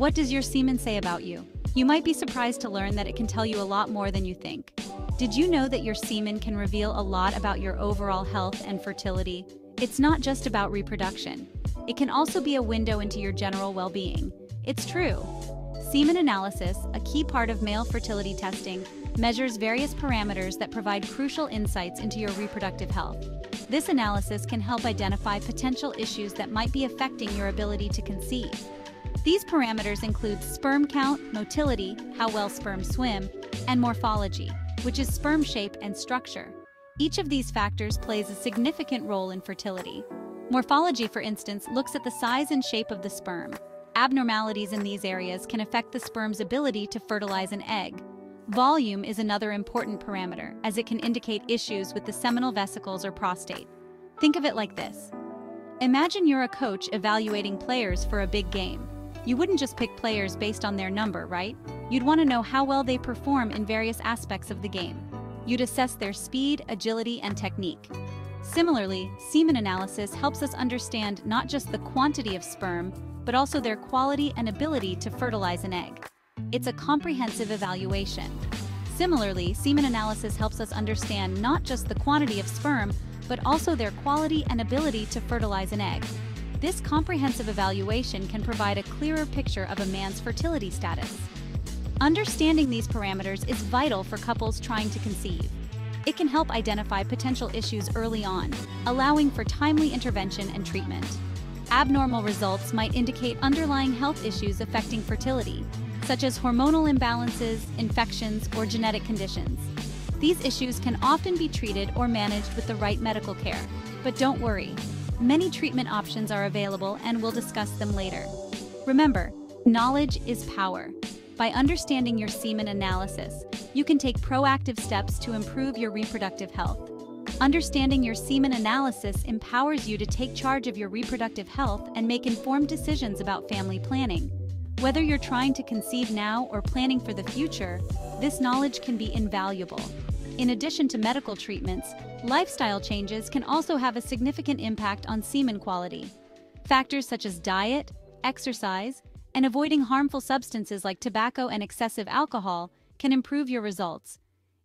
What does your semen say about you? You might be surprised to learn that it can tell you a lot more than you think. Did you know that your semen can reveal a lot about your overall health and fertility? It's not just about reproduction. It can also be a window into your general well-being. It's true. Semen analysis, a key part of male fertility testing, measures various parameters that provide crucial insights into your reproductive health. This analysis can help identify potential issues that might be affecting your ability to conceive. These parameters include sperm count, motility, how well sperm swim, and morphology, which is sperm shape and structure. Each of these factors plays a significant role in fertility. Morphology, for instance, looks at the size and shape of the sperm. Abnormalities in these areas can affect the sperm's ability to fertilize an egg. Volume is another important parameter, as it can indicate issues with the seminal vesicles or prostate. Think of it like this. Imagine you're a coach evaluating players for a big game. You wouldn't just pick players based on their number, right? You'd want to know how well they perform in various aspects of the game. You'd assess their speed, agility, and technique. Similarly, semen analysis helps us understand not just the quantity of sperm, but also their quality and ability to fertilize an egg. It's a comprehensive evaluation. Similarly, semen analysis helps us understand not just the quantity of sperm, but also their quality and ability to fertilize an egg. This comprehensive evaluation can provide a clearer picture of a man's fertility status. Understanding these parameters is vital for couples trying to conceive. It can help identify potential issues early on, allowing for timely intervention and treatment. Abnormal results might indicate underlying health issues affecting fertility, such as hormonal imbalances, infections, or genetic conditions. These issues can often be treated or managed with the right medical care. But don't worry. Many treatment options are available, and we'll discuss them later. Remember, knowledge is power. By understanding your semen analysis, you can take proactive steps to improve your reproductive health. Understanding your semen analysis empowers you to take charge of your reproductive health and make informed decisions about family planning. Whether you're trying to conceive now or planning for the future, this knowledge can be invaluable. In addition to medical treatments, lifestyle changes can also have a significant impact on semen quality. Factors such as diet, exercise, and avoiding harmful substances like tobacco and excessive alcohol can improve your results.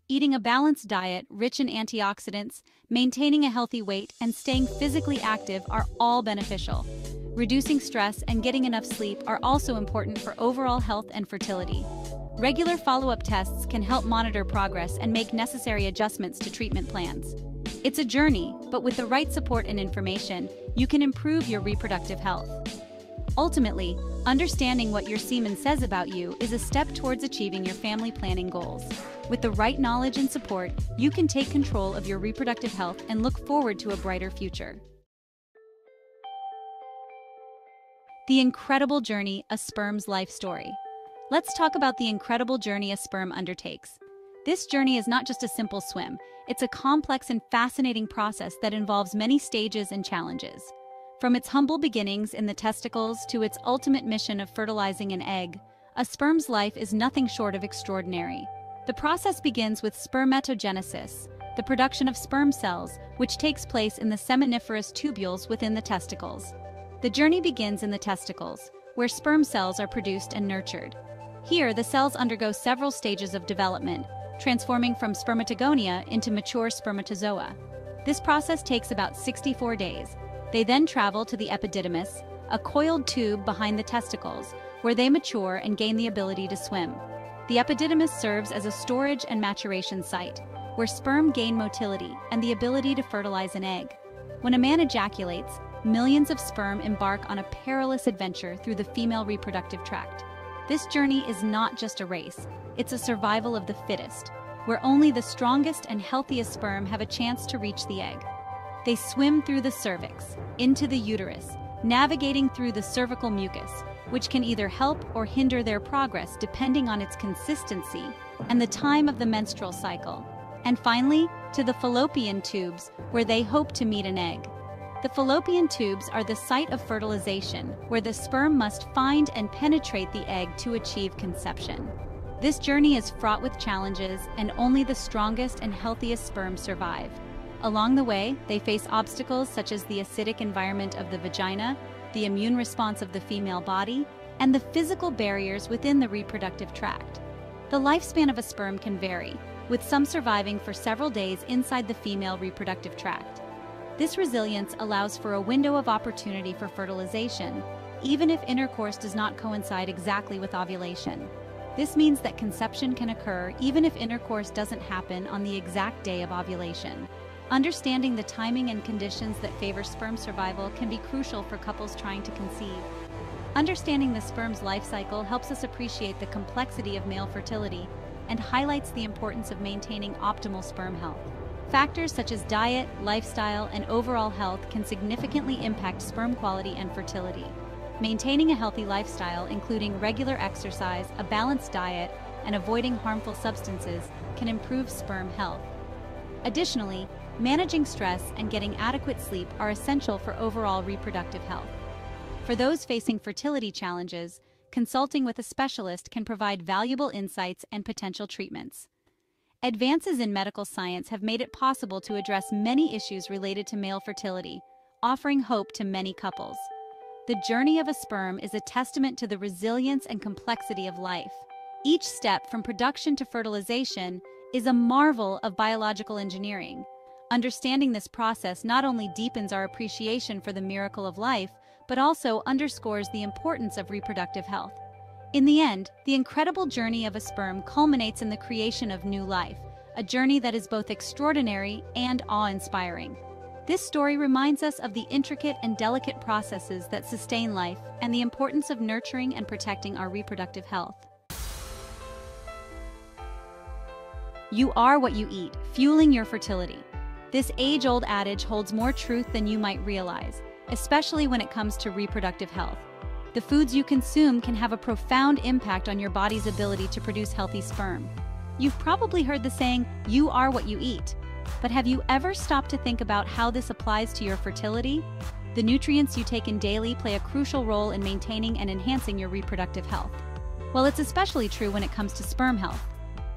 Eating a balanced diet rich in antioxidants, maintaining a healthy weight, and staying physically active are all beneficial. Reducing stress and getting enough sleep are also important for overall health and fertility. Regular follow-up tests can help monitor progress and make necessary adjustments to treatment plans. It's a journey, but with the right support and information, you can improve your reproductive health. Ultimately, understanding what your semen says about you is a step towards achieving your family planning goals. With the right knowledge and support, you can take control of your reproductive health and look forward to a brighter future. The incredible journey, a sperm's life story. Let's talk about the incredible journey a sperm undertakes. This journey is not just a simple swim. It's a complex and fascinating process that involves many stages and challenges. From its humble beginnings in the testicles to its ultimate mission of fertilizing an egg, a sperm's life is nothing short of extraordinary. The process begins with spermatogenesis, the production of sperm cells, which takes place in the seminiferous tubules within the testicles. The journey begins in the testicles, where sperm cells are produced and nurtured. Here, the cells undergo several stages of development, transforming from spermatogonia into mature spermatozoa. This process takes about 64 days. They then travel to the epididymis, a coiled tube behind the testicles, where they mature and gain the ability to swim. The epididymis serves as a storage and maturation site, where sperm gain motility and the ability to fertilize an egg. When a man ejaculates, millions of sperm embark on a perilous adventure through the female reproductive tract. This journey is not just a race, it's a survival of the fittest, where only the strongest and healthiest sperm have a chance to reach the egg. They swim through the cervix, into the uterus, navigating through the cervical mucus, which can either help or hinder their progress depending on its consistency and the time of the menstrual cycle. And finally, to the fallopian tubes, where they hope to meet an egg. The fallopian tubes are the site of fertilization, where the sperm must find and penetrate the egg to achieve conception. This journey is fraught with challenges, and only the strongest and healthiest sperm survive. Along the way, they face obstacles such as the acidic environment of the vagina, the immune response of the female body, and the physical barriers within the reproductive tract. The lifespan of a sperm can vary, with some surviving for several days inside the female reproductive tract. This resilience allows for a window of opportunity for fertilization, even if intercourse does not coincide exactly with ovulation. This means that conception can occur even if intercourse doesn't happen on the exact day of ovulation. Understanding the timing and conditions that favor sperm survival can be crucial for couples trying to conceive. Understanding the sperm's life cycle helps us appreciate the complexity of male fertility and highlights the importance of maintaining optimal sperm health. Factors such as diet, lifestyle, and overall health can significantly impact sperm quality and fertility. Maintaining a healthy lifestyle, including regular exercise, a balanced diet, and avoiding harmful substances, can improve sperm health. Additionally, managing stress and getting adequate sleep are essential for overall reproductive health. For those facing fertility challenges, consulting with a specialist can provide valuable insights and potential treatments. Advances in medical science have made it possible to address many issues related to male fertility, offering hope to many couples. The journey of a sperm is a testament to the resilience and complexity of life. Each step from production to fertilization is a marvel of biological engineering. Understanding this process not only deepens our appreciation for the miracle of life, but also underscores the importance of reproductive health. In the end, the incredible journey of a sperm culminates in the creation of new life, a journey that is both extraordinary and awe-inspiring. This story reminds us of the intricate and delicate processes that sustain life and the importance of nurturing and protecting our reproductive health. You are what you eat, fueling your fertility. This age-old adage holds more truth than you might realize, especially when it comes to reproductive health. The foods you consume can have a profound impact on your body's ability to produce healthy sperm. You've probably heard the saying, "You are what you eat," but have you ever stopped to think about how this applies to your fertility? The nutrients you take in daily play a crucial role in maintaining and enhancing your reproductive health. Well, it's especially true when it comes to sperm health.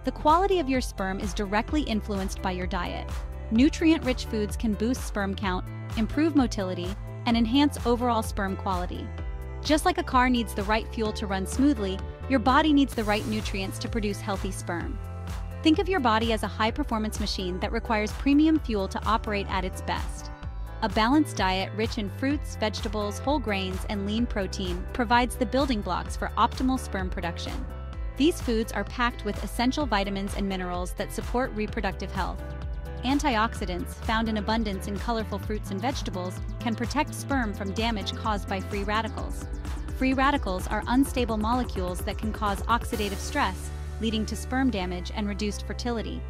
The quality of your sperm is directly influenced by your diet. Nutrient-rich foods can boost sperm count, improve motility, and enhance overall sperm quality. Just like a car needs the right fuel to run smoothly, your body needs the right nutrients to produce healthy sperm. Think of your body as a high-performance machine that requires premium fuel to operate at its best. A balanced diet rich in fruits, vegetables, whole grains, and lean protein provides the building blocks for optimal sperm production. These foods are packed with essential vitamins and minerals that support reproductive health. Antioxidants, found in abundance in colorful fruits and vegetables, can protect sperm from damage caused by free radicals. Free radicals are unstable molecules that can cause oxidative stress, leading to sperm damage and reduced fertility.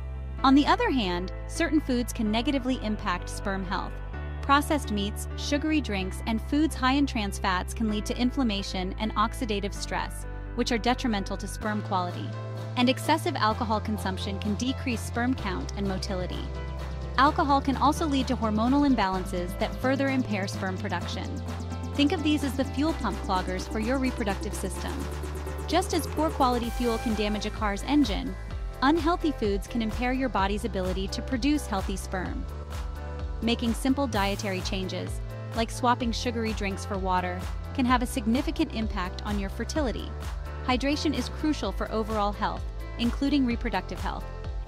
On the other hand, certain foods can negatively impact sperm health. Processed meats, sugary drinks, and foods high in trans fats can lead to inflammation and oxidative stress, which are detrimental to sperm quality. And excessive alcohol consumption can decrease sperm count and motility. Alcohol can also lead to hormonal imbalances that further impair sperm production. Think of these as the fuel pump cloggers for your reproductive system. Just as poor quality fuel can damage a car's engine, unhealthy foods can impair your body's ability to produce healthy sperm. Making simple dietary changes, like swapping sugary drinks for water, can have a significant impact on your fertility. Hydration is crucial for overall health, including reproductive health,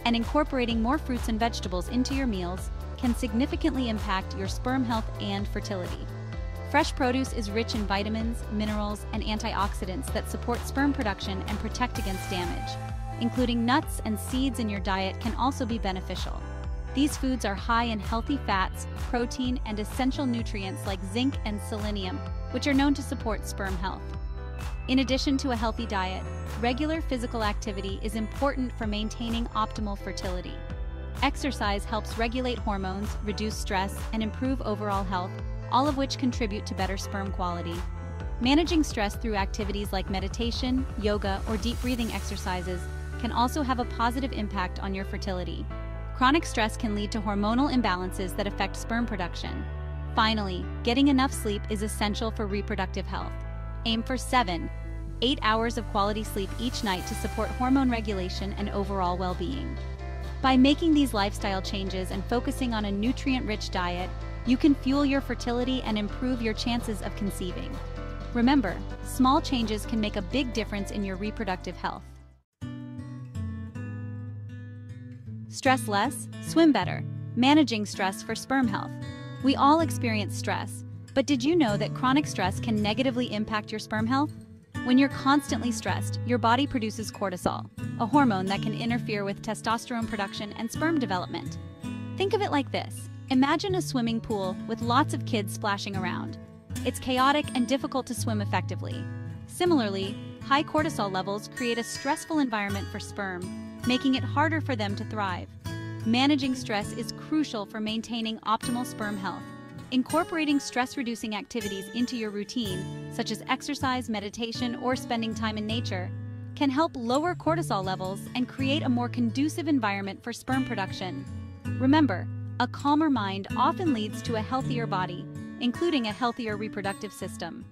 and incorporating more fruits and vegetables into your meals can significantly impact your sperm health and fertility. Fresh produce is rich in vitamins, minerals, and antioxidants that support sperm production and protect against damage. Including nuts and seeds in your diet can also be beneficial. These foods are high in healthy fats, protein, and essential nutrients like zinc and selenium, which are known to support sperm health. In addition to a healthy diet, regular physical activity is important for maintaining optimal fertility. Exercise helps regulate hormones, reduce stress, and improve overall health, all of which contribute to better sperm quality. Managing stress through activities like meditation, yoga, or deep breathing exercises can also have a positive impact on your fertility. Chronic stress can lead to hormonal imbalances that affect sperm production. Finally, getting enough sleep is essential for reproductive health. Aim for 7-8 hours of quality sleep each night to support hormone regulation and overall well-being. By making these lifestyle changes and focusing on a nutrient-rich diet, you can fuel your fertility and improve your chances of conceiving. Remember, small changes can make a big difference in your reproductive health. Stress less, swim better. Managing stress for sperm health. We all experience stress, but did you know that chronic stress can negatively impact your sperm health? When you're constantly stressed, your body produces cortisol, a hormone that can interfere with testosterone production and sperm development. Think of it like this. Imagine a swimming pool with lots of kids splashing around. It's chaotic and difficult to swim effectively. Similarly, high cortisol levels create a stressful environment for sperm, making it harder for them to thrive. Managing stress is crucial for maintaining optimal sperm health. Incorporating stress-reducing activities into your routine, such as exercise, meditation, or spending time in nature, can help lower cortisol levels and create a more conducive environment for sperm production. Remember, a calmer mind often leads to a healthier body, including a healthier reproductive system.